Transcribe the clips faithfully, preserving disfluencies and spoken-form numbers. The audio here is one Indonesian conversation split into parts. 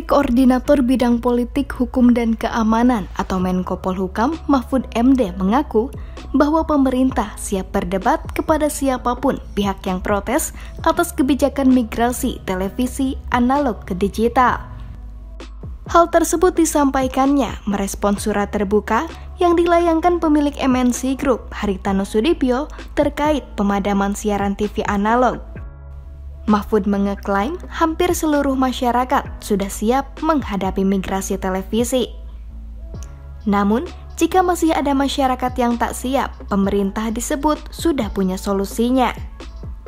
dari Koordinator Bidang Politik, Hukum, dan Keamanan atau Menko Polhukam, Mahfud M D mengaku bahwa pemerintah siap berdebat kepada siapapun pihak yang protes atas kebijakan migrasi televisi analog ke digital. Hal tersebut disampaikannya merespon surat terbuka yang dilayangkan pemilik M N C Group, Hary Tanoesoedibjo, terkait pemadaman siaran T V analog. Mahfud mengeklaim hampir seluruh masyarakat sudah siap menghadapi migrasi televisi. Namun, jika masih ada masyarakat yang tak siap, pemerintah disebut sudah punya solusinya.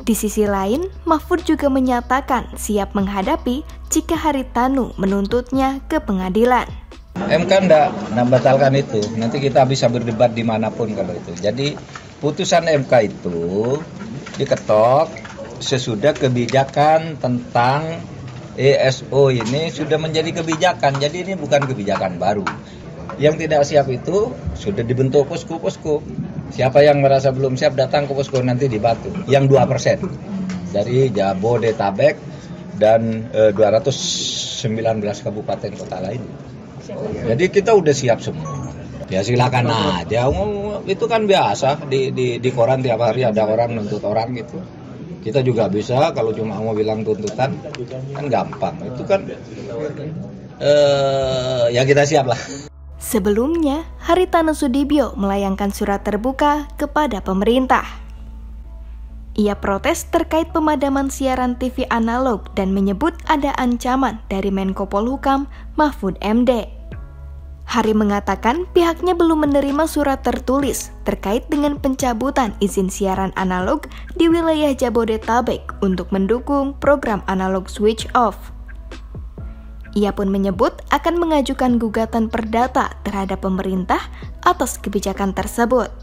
Di sisi lain, Mahfud juga menyatakan siap menghadapi jika Hary Tanu menuntutnya ke pengadilan. M K enggak membatalkan itu, nanti kita bisa berdebat dimanapun kalau itu. Jadi, putusan M K itu diketok sesudah kebijakan tentang A S O ini sudah menjadi kebijakan, jadi ini bukan kebijakan baru. Yang tidak siap itu sudah dibentuk pusko-pusko. Siapa yang merasa belum siap datang ke pusko nanti dibantu. Yang dua persen dari Jabodetabek dan e, dua ratus sembilan belas kabupaten kota lain. Jadi kita udah siap semua. Ya silakan aja. Itu kan biasa di, di, di koran tiap hari ada orang nuntut orang gitu. Kita juga bisa kalau cuma mau bilang tuntutan kan gampang, itu kan eh, ya kita siap lah. Sebelumnya, Hary Tanoesoedibjo melayangkan surat terbuka kepada pemerintah. Ia protes terkait pemadaman siaran T V analog dan menyebut ada ancaman dari Menko Polhukam Mahfud M D. Hary mengatakan pihaknya belum menerima surat tertulis terkait dengan pencabutan izin siaran analog di wilayah Jabodetabek untuk mendukung program analog switch off. Ia pun menyebut akan mengajukan gugatan perdata terhadap pemerintah atas kebijakan tersebut.